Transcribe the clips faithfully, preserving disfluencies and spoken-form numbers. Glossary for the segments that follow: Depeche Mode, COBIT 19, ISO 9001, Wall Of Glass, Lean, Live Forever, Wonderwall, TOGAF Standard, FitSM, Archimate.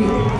right.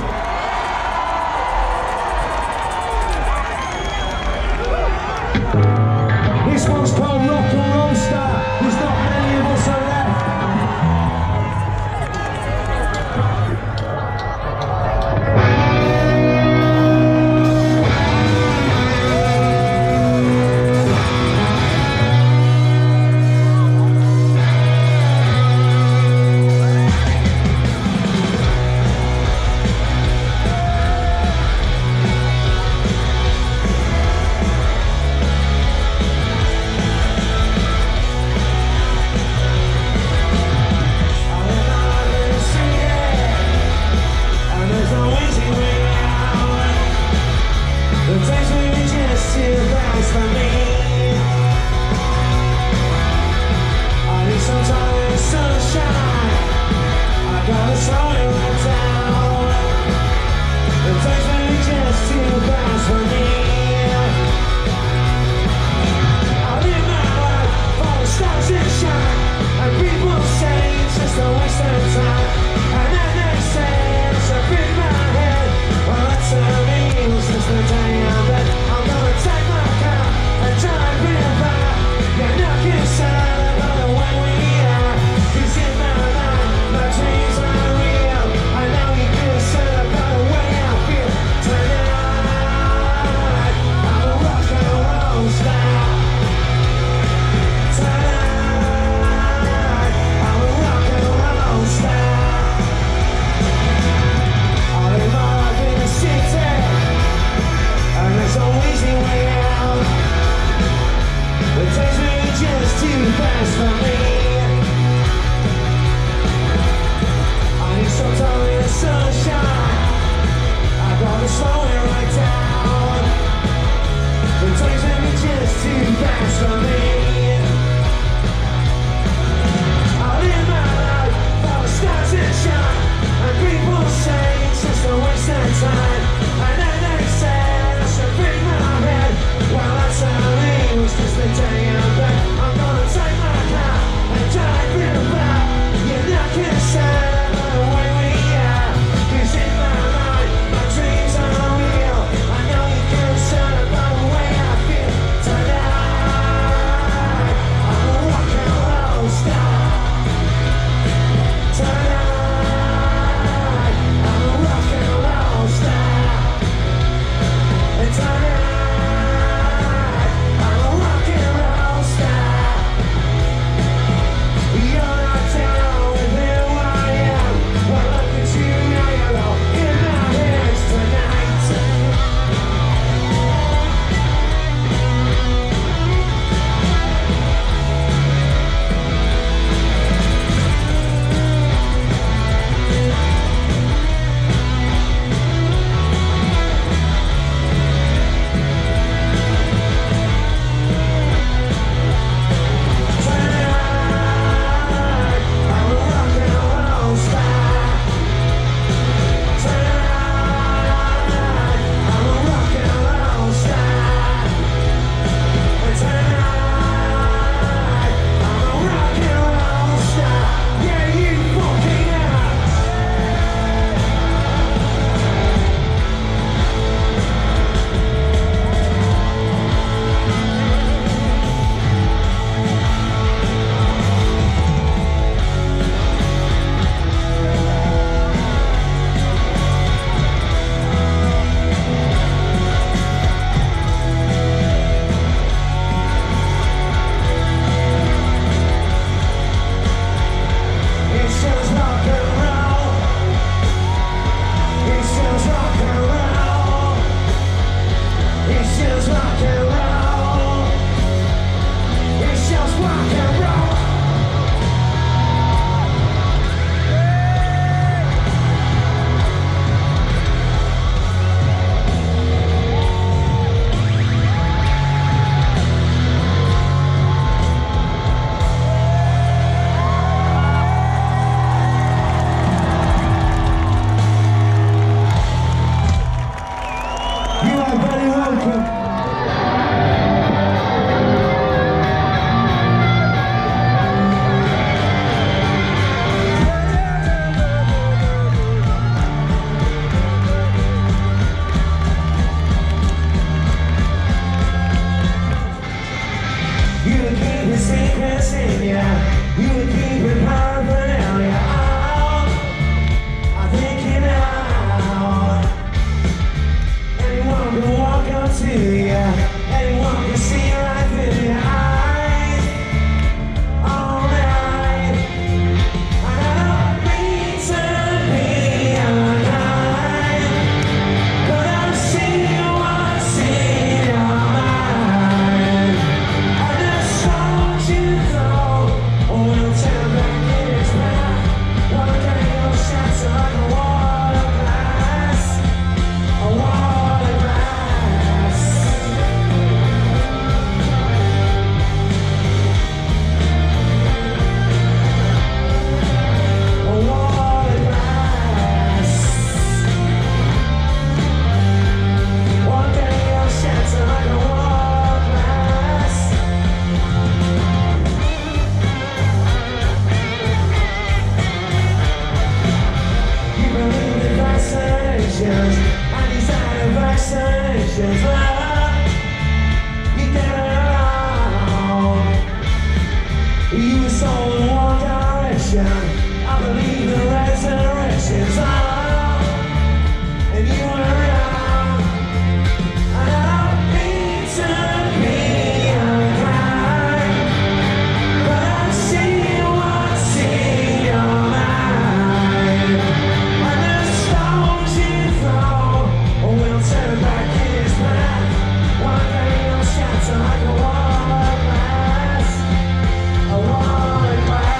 vaccinations, I desire vaccinations. Love, you get around. You were sold in one direction. I believe in resurrections. Love, and you were around. I've been to me and cry, but I see what's in your mind. And the stones you throw will turn back his path. One day you'll shatter like a wall of glass, a wall of glass.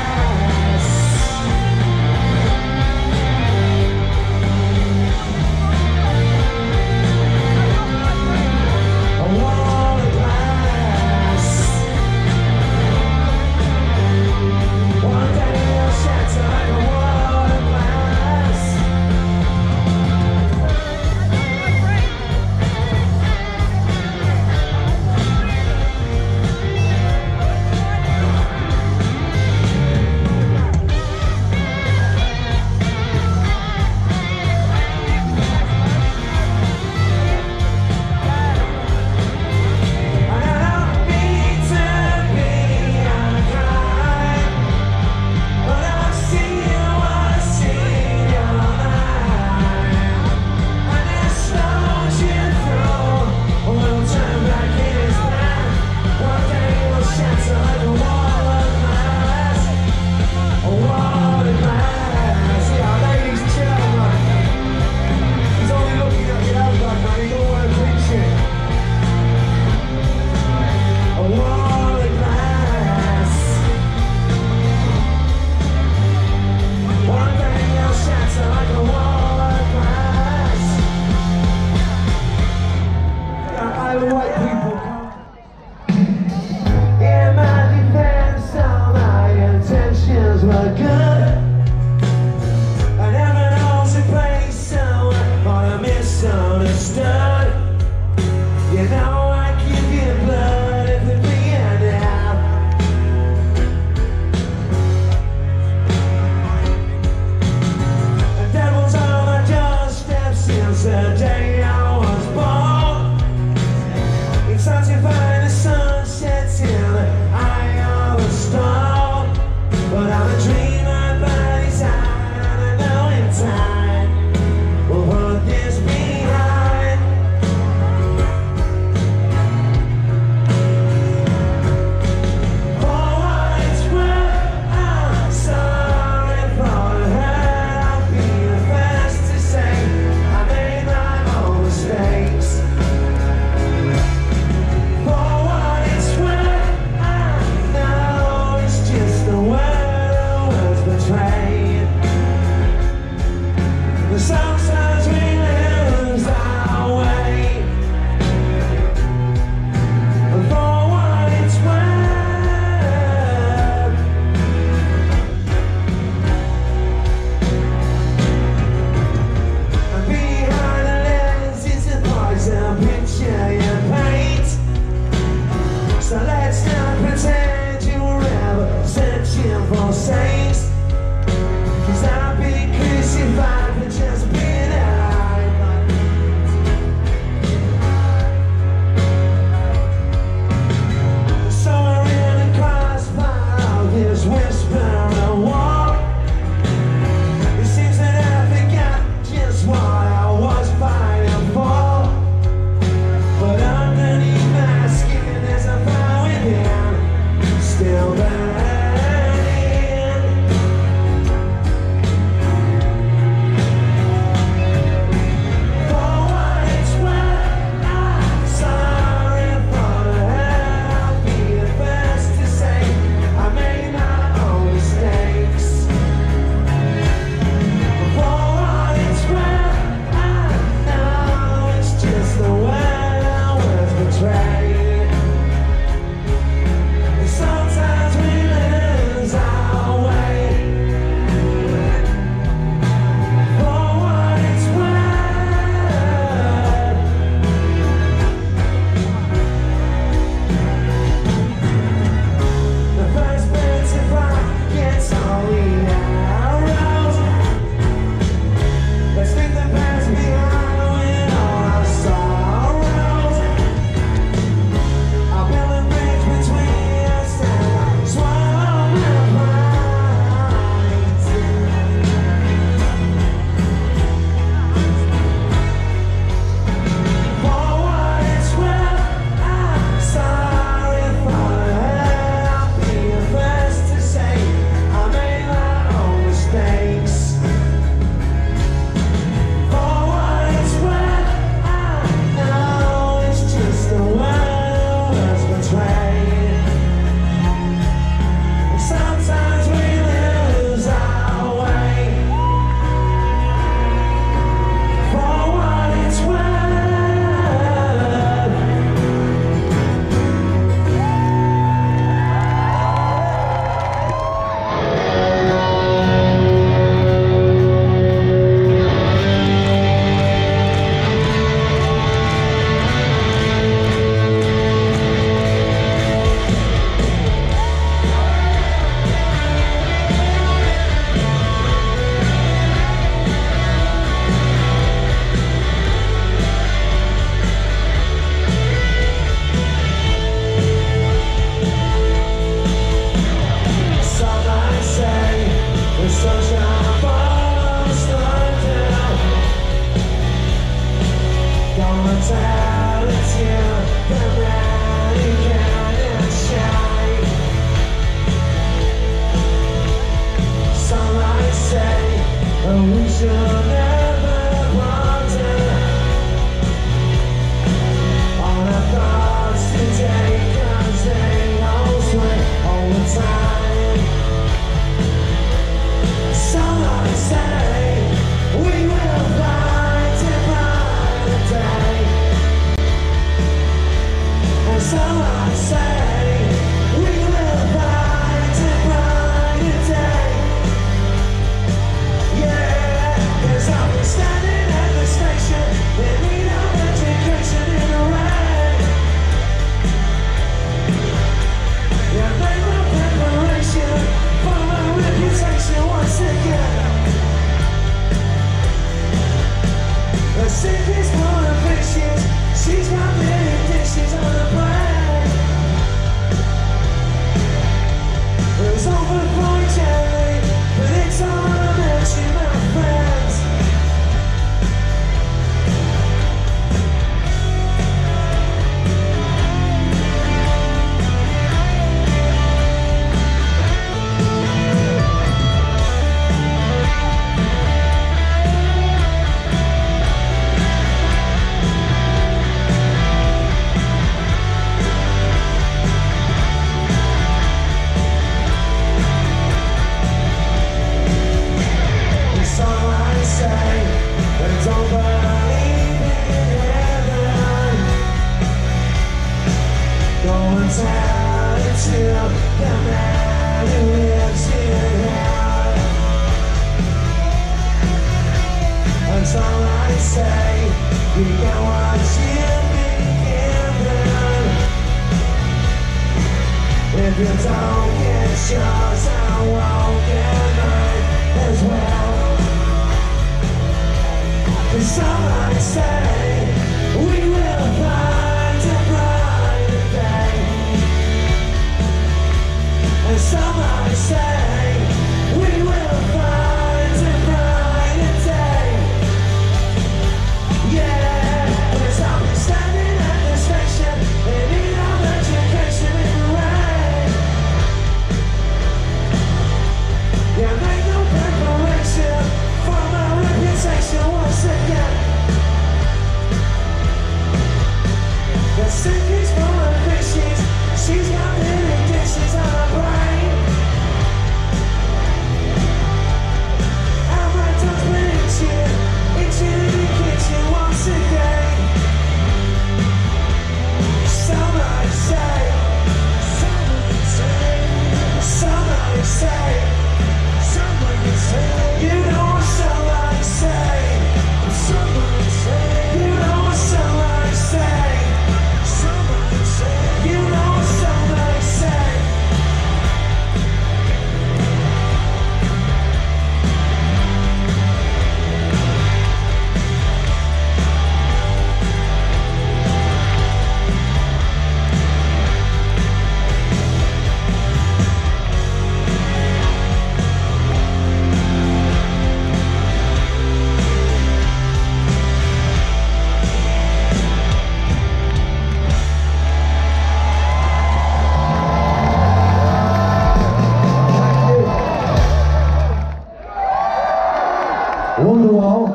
Wonderwall,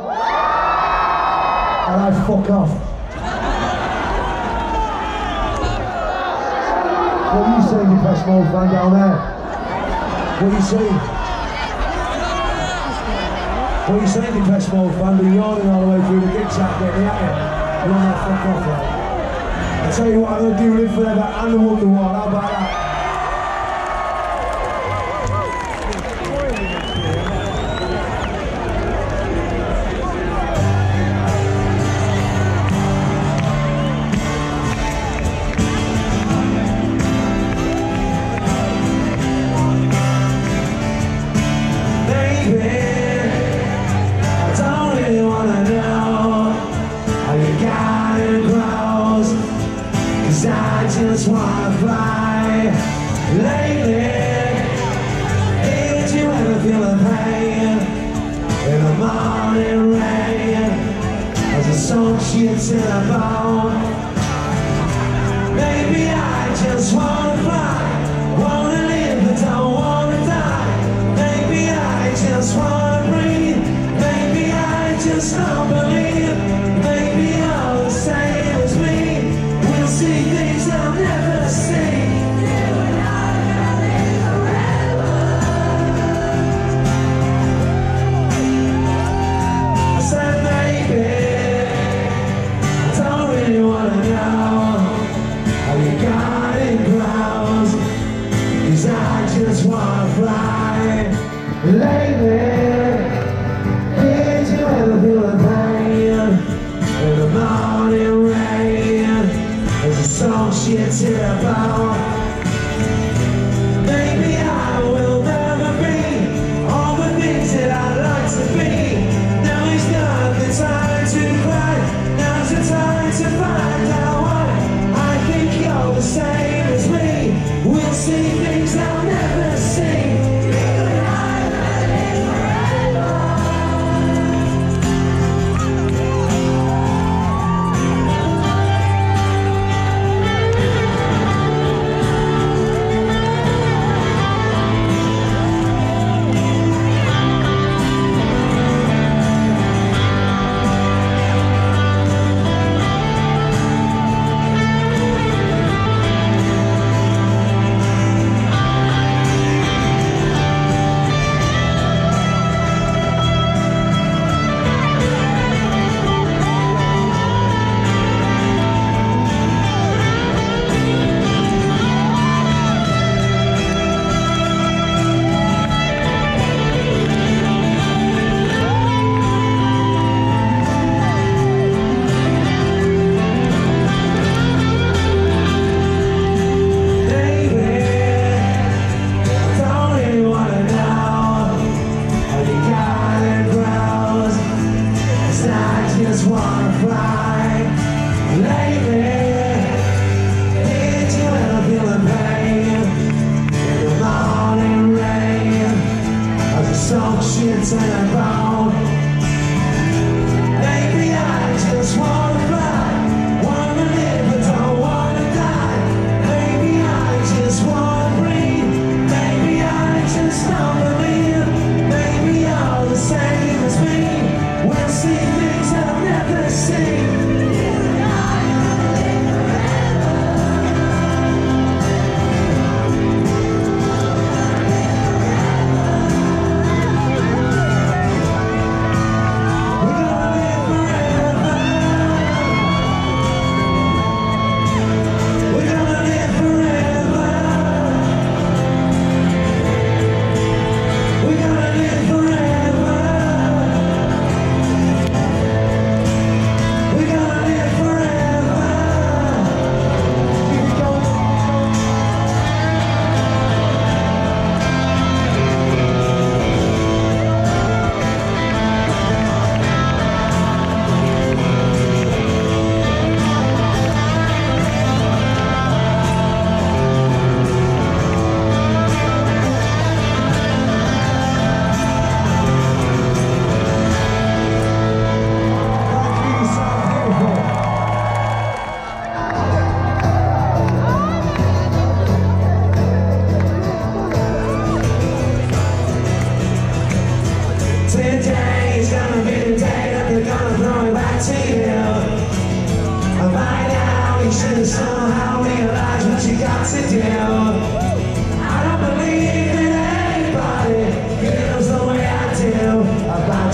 and I fuck off. What do you say, you Depeche Mode fan down there? What do you say? What do you say, you Depeche Mode fan? Been yawning all the way through the gig chat, getting at you. You want to fuck off, right? I tell you what, I'm going to do Live Forever and the Wonderwall. How about that? I got it, browse.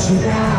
Yeah.